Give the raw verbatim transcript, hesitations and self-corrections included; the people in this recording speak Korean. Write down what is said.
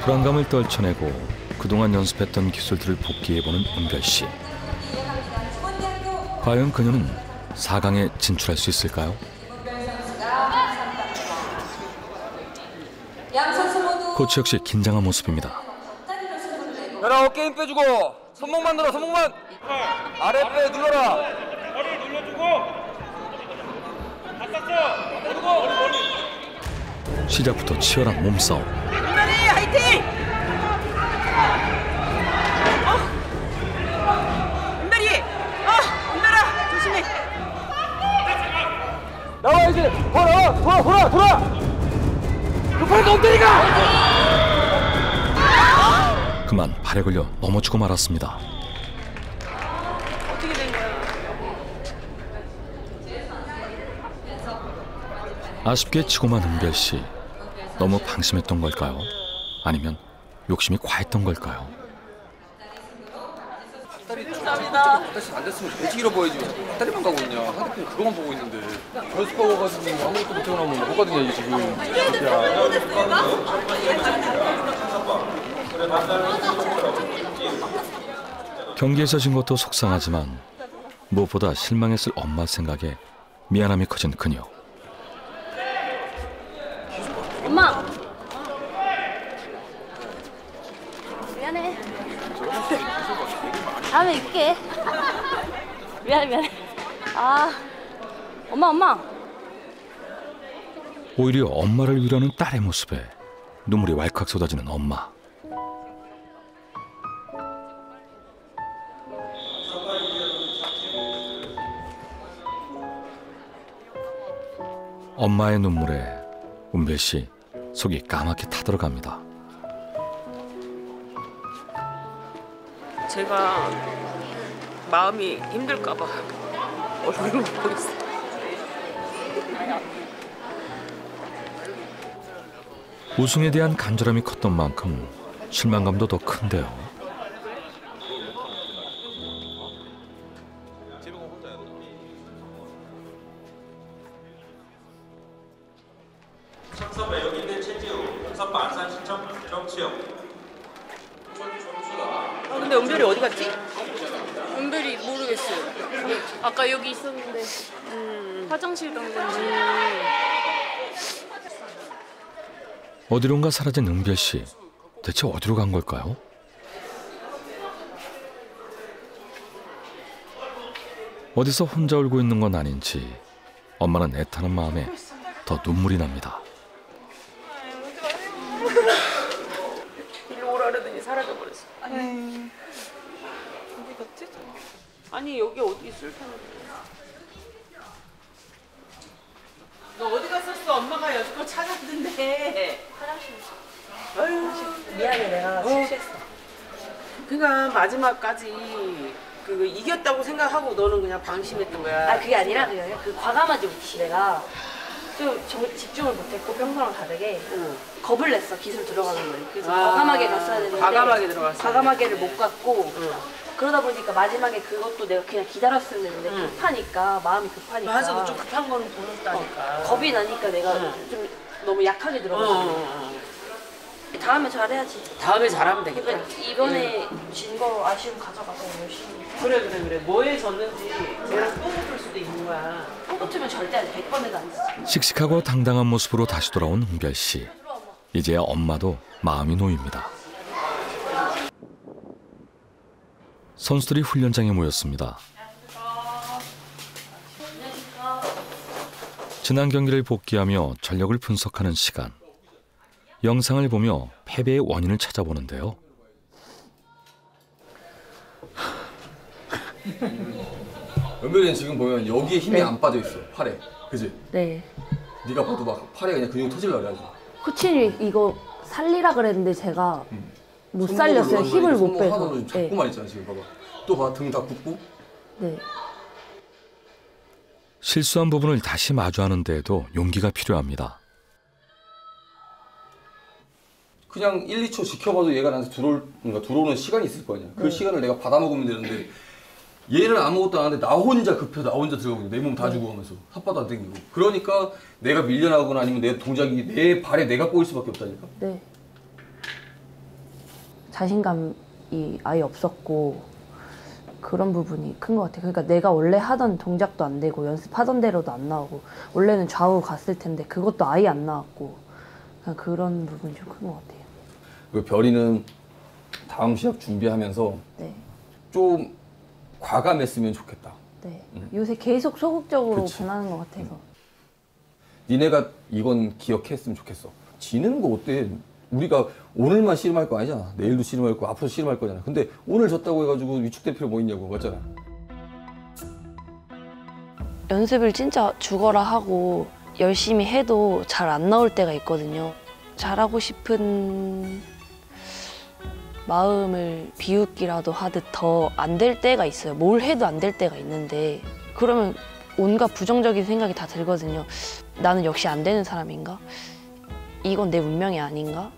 불안감을 떨쳐내고 그동안 연습했던 기술들을 복귀해보는 은별 씨. 과연 그녀는 사 강에 진출할 수 있을까요? 코치 역시 긴장한 모습입니다. 열아 어깨 빼주고 손목만 늘어 손목만. 아래 빼 눌러라. 머리 눌러주고. 바싹 시작부터 치열한 몸싸움. 은별이 화이팅! 어. 은별이. 어. 은별아 조심해. 나와 이제. 돌아 돌아 돌아 돌아. 급하게 엉덩이가! 그만 발에 걸려 넘어지고 말았습니다. 어떻게 된 거예요? 아쉽게 치고만 은별 씨. 너무 방심했던 걸까요? 아니면 욕심이 과했던 걸까요? 닭다리 좀 안 됐으면 움직이러 보이지. 닭다리만 가고 있냐. 상대편 그거만 보고 있는데. 결승하고 가서 아무것도 못하고 나오면 못 가거든요, 이게 지금. 야. 경기에서 진 것도 속상하지만 무엇보다 실망했을 엄마 생각에 미안함이 커진 그녀. 엄마! 미안해. 다음에 입게. 미안해 미안해. 아 엄마 엄마. 오히려 엄마를 위로하는 딸의 모습에 눈물이 왈칵 쏟아지는 엄마. 엄마의 눈물에 은별 씨 속이 까맣게 타들어갑니다. 제가 마음이 힘들까 봐 얼굴을 못 보겠어요. 우승에 대한 간절함이 컸던 만큼 실망감도 더 큰데요. 근데 은별이 어디 갔지? 은별이 모르겠어요. 아까 여기 있었는데 음, 화장실 간 건지. 어디론가 사라진 은별 씨. 대체 어디로 간 걸까요? 어디서 혼자 울고 있는 건 아닌지 엄마는 애타는 마음에 더 눈물이 납니다. 일로 오라 그러더니 사라져버렸어. 아니, 어디 갔지? 아니, 여기 어디 있을 텐데. 너 어디 갔었어? 엄마가 여태껏 찾았는데. 화장실. 아유, 미안해, 내가 실수했어. 그니까 마지막까지 그 이겼다고 생각하고 너는 그냥 방심했던 거야. 아, 그게 아니라 그냥 그 과감하지 못했지, 내가. 좀 집중을 못했고 평소랑 다르게 응. 겁을 냈어. 기술 들어가는 거예요. 그래서 아 과감하게 갔어야 되는데 과감하게 들어갔어. 과감하게를 못 갔고 응. 그러다 보니까 마지막에 그것도 내가 그냥 기다렸었는데 응. 급하니까 마음이 급하니까 맞아. 너 좀 급한 거는 보였다니까. 어, 겁이 나니까 내가 응. 좀 너무 약하게 들어갔어. 응. 다음에 잘해야지. 다음에 잘하면 되겠다. 이번에 응. 진 거 아쉬움 가져가서 열심히. 그래 그래 그래. 뭐에 졌는지 계속 또 붙을 수도 있는 거야. 또 붙으면 절대 안 돼. 백 번에도 안 돼. 씩씩하고 당당한 모습으로 다시 돌아온 은별 씨. 이제야 엄마도 마음이 놓입니다. 선수들이 훈련장에 모였습니다. 지난 경기를 복귀하며 전력을 분석하는 시간. 영상을 보며 패배의 원인을 찾아보는데요. 은별이는 지금 보면 여기에 힘이 네. 안 빠져있어. 팔에. 그지? 네. 네가 봐도 막 팔에 그냥 근육 터질라 그래야지. 코치님 이거 살리라 그랬는데 제가 응. 못 살렸어요. 힘을 못 빼서. 손목 하나로 잡고만 있잖아. 지금 봐봐. 또 봐. 등 다 굽고. 네. 실수한 부분을 다시 마주하는 데에도 용기가 필요합니다. 그냥 일, 이 초 지켜봐도 얘가 나한테 들어올, 그러니까 들어오는 시간이 있을 거 아니야. 그 네. 시간을 내가 받아먹으면 되는데 얘는 아무것도 안 하는데 나 혼자 급해. 나 혼자 들어가고 내 몸 다 주고 하면서 삿바도 안 당기고. 그러니까 내가 밀려나거나 아니면 내 동작이 내 발에 내가 꼬일 수밖에 없다니까. 네. 자신감이 아예 없었고 그런 부분이 큰 것 같아요. 그러니까 내가 원래 하던 동작도 안 되고 연습하던 대로도 안 나오고 원래는 좌우 갔을 텐데 그것도 아예 안 나왔고 그냥 그런 부분이 좀 큰 것 같아요. 그리고 별이는 다음 시합 준비하면서 네. 좀 과감했으면 좋겠다. 네. 응. 요새 계속 소극적으로 그치. 변하는 것 같아서. 응. 니네가 이건 기억했으면 좋겠어. 지는 거 어때? 우리가 오늘만 씨름할 거 아니잖아. 내일도 씨름할 거, 앞으로 씨름할 거잖아. 근데 오늘 졌다고 해가지고 위축될 필요 뭐 있냐고, 맞잖아. 연습을 진짜 죽어라 하고 열심히 해도 잘 안 나올 때가 있거든요. 잘하고 싶은 마음을 비웃기라도 하듯 더 안 될 때가 있어요. 뭘 해도 안 될 때가 있는데 그러면 온갖 부정적인 생각이 다 들거든요. 나는 역시 안 되는 사람인가? 이건 내 운명이 아닌가?